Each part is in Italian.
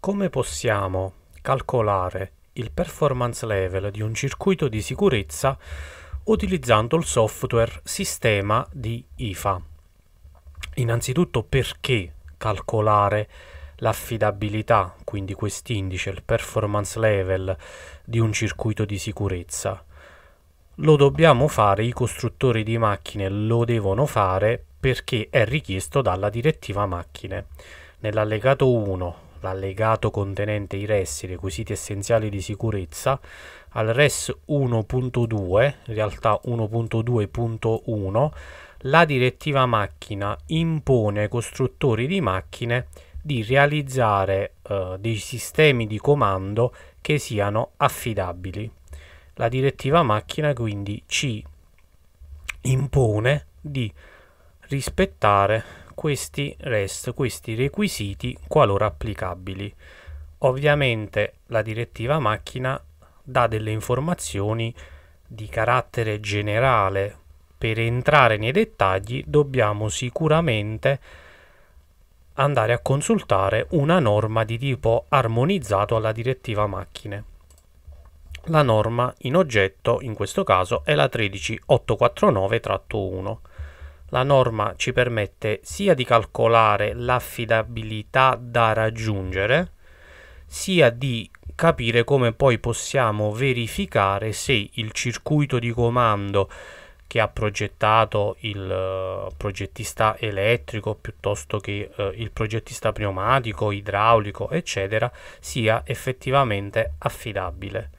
Come possiamo calcolare il performance level di un circuito di sicurezza utilizzando il software Sistema di IFA? Innanzitutto, perché calcolare l'affidabilità, quindi quest'indice, il performance level di un circuito di sicurezza? Lo dobbiamo fare, i costruttori di macchine lo devono fare perché è richiesto dalla direttiva macchine. Nell'allegato 1, l'allegato contenente i RES, i requisiti essenziali di sicurezza, al RES 1.2, in realtà 1.2.1, la direttiva macchina impone ai costruttori di macchine di realizzare dei sistemi di comando che siano affidabili. La direttiva macchina quindi ci impone di rispettare questi RES, questi requisiti qualora applicabili. Ovviamente la direttiva macchina dà delle informazioni di carattere generale. Per entrare nei dettagli dobbiamo sicuramente andare a consultare una norma di tipo armonizzato alla direttiva macchine. La norma in oggetto, in questo caso, è la 13849-1. La norma ci permette sia di calcolare l'affidabilità da raggiungere, sia di capire come poi possiamo verificare se il circuito di comando che ha progettato il progettista elettrico piuttosto che il progettista pneumatico, idraulico, eccetera, sia effettivamente affidabile.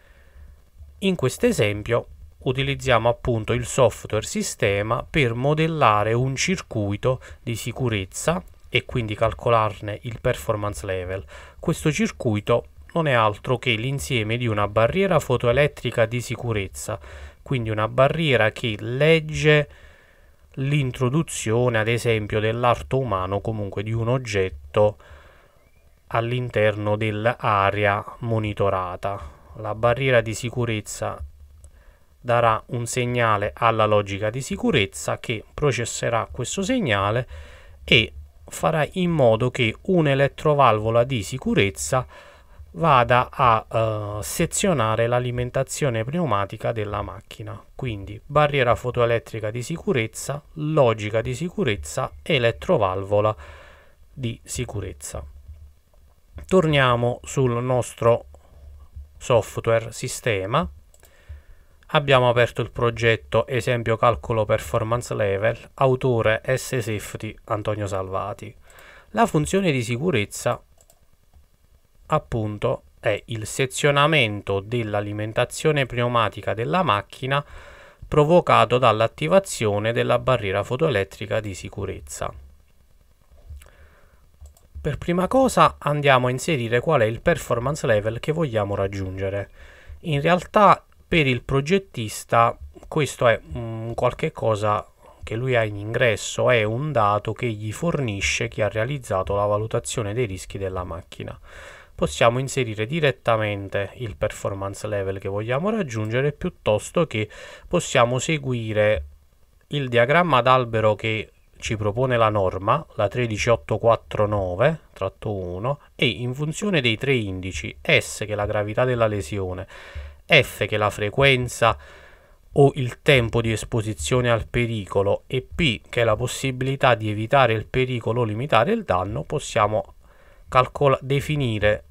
In questo esempio utilizziamo appunto il software Sistema per modellare un circuito di sicurezza e quindi calcolarne il performance level. Questo circuito non è altro che l'insieme di una barriera fotoelettrica di sicurezza, quindi una barriera che legge l'introduzione, ad esempio, dell'arto umano, comunque di un oggetto all'interno dell'area monitorata. La barriera di sicurezza darà un segnale alla logica di sicurezza che processerà questo segnale e farà in modo che un'elettrovalvola di sicurezza vada a sezionare l'alimentazione pneumatica della macchina. Quindi barriera fotoelettrica di sicurezza, logica di sicurezza, elettrovalvola di sicurezza. Torniamo sul nostro software Sistema. Abbiamo aperto il progetto esempio calcolo performance level, autore S-Safety Antonio Salvati. La funzione di sicurezza appunto è il sezionamento dell'alimentazione pneumatica della macchina provocato dall'attivazione della barriera fotoelettrica di sicurezza. Per prima cosa andiamo a inserire qual è il performance level che vogliamo raggiungere. In realtà per il progettista questo è qualche cosa che lui ha in ingresso, è un dato che gli fornisce chi ha realizzato la valutazione dei rischi della macchina. Possiamo inserire direttamente il performance level che vogliamo raggiungere, piuttosto che possiamo seguire il diagramma d'albero che ci propone la norma, la 13849-1, e in funzione dei tre indici, S che è la gravità della lesione, F che è la frequenza o il tempo di esposizione al pericolo e P che è la possibilità di evitare il pericolo o limitare il danno, possiamo definire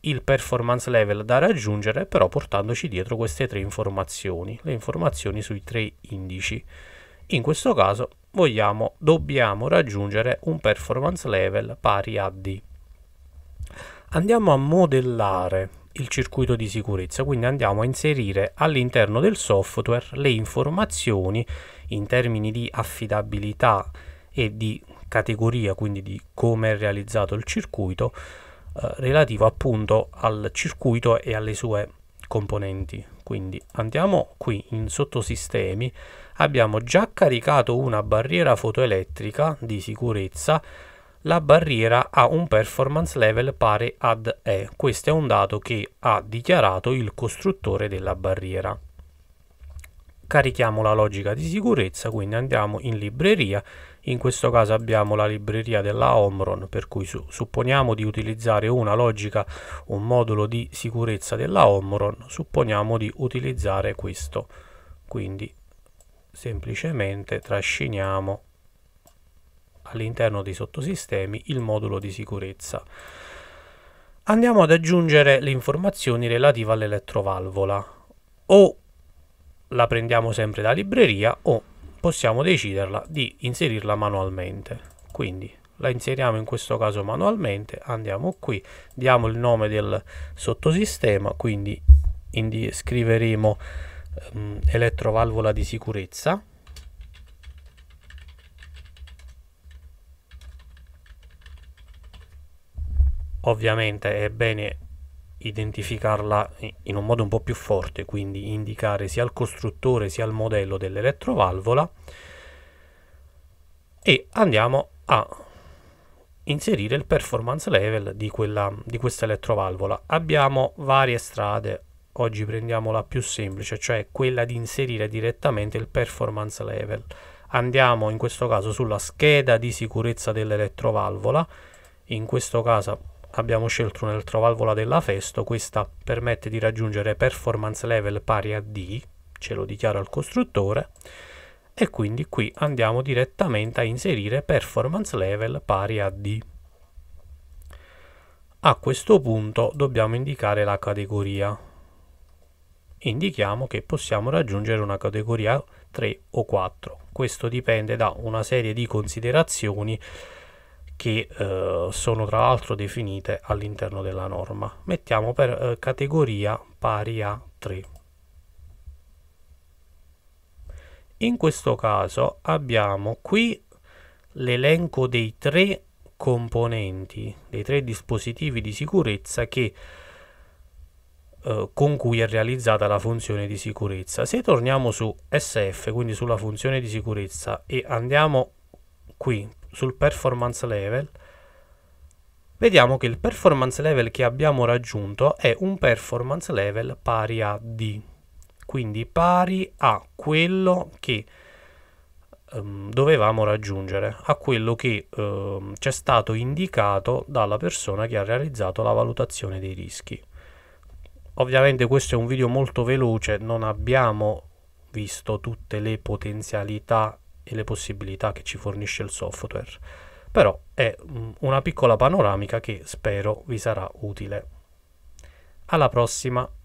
il performance level da raggiungere, però portandoci dietro queste tre informazioni, le informazioni sui tre indici. In questo caso dobbiamo raggiungere un performance level pari a D. Andiamo a modellare il circuito di sicurezza, quindi andiamo a inserire all'interno del software le informazioni in termini di affidabilità e di categoria, quindi di come è realizzato il circuito, relativo appunto al circuito e alle sue componenti. Quindi andiamo qui in sottosistemi, abbiamo già caricato una barriera fotoelettrica di sicurezza, la barriera ha un performance level pari ad E, questo è un dato che ha dichiarato il costruttore della barriera. carichiamo la logica di sicurezza, quindi andiamo in libreria. In questo caso abbiamo la libreria della Omron, per cui supponiamo di utilizzare una logica, un modulo di sicurezza della Omron, supponiamo di utilizzare questo. Quindi semplicemente trasciniamo all'interno dei sottosistemi il modulo di sicurezza. Andiamo ad aggiungere le informazioni relative all'elettrovalvola. O la prendiamo sempre da libreria o possiamo deciderla di inserirla manualmente. Quindi la inseriamo in questo caso manualmente, andiamo qui, diamo il nome del sottosistema, quindi scriveremo elettrovalvola di sicurezza. Ovviamente è bene identificarla in un modo un po' più forte, quindi indicare sia il costruttore sia il modello dell'elettrovalvola, e andiamo a inserire il performance level di questa elettrovalvola. Abbiamo varie strade, oggi prendiamo la più semplice, cioè quella di inserire direttamente il performance level. Andiamo in questo caso sulla scheda di sicurezza dell'elettrovalvola, in questo caso abbiamo scelto un'elettrovalvola della Festo, questa permette di raggiungere performance level pari a D, ce lo dichiara il costruttore, e quindi qui andiamo direttamente a inserire performance level pari a D. A questo punto dobbiamo indicare la categoria. Indichiamo che possiamo raggiungere una categoria 3 o 4. Questo dipende da una serie di considerazioni che sono tra l'altro definite all'interno della norma. Mettiamo per categoria pari a 3. In questo caso abbiamo qui l'elenco dei 3 componenti, dei 3 dispositivi di sicurezza che con cui è realizzata la funzione di sicurezza. Se torniamo su SF, quindi sulla funzione di sicurezza, e andiamo qui sul performance level, vediamo che il performance level che abbiamo raggiunto è un performance level pari a D, quindi pari a quello che dovevamo raggiungere, a quello che ci è stato indicato dalla persona che ha realizzato la valutazione dei rischi. Ovviamente questo è un video molto veloce, non abbiamo visto tutte le potenzialità e le possibilità che ci fornisce il software, però è una piccola panoramica che spero vi sarà utile. Alla prossima!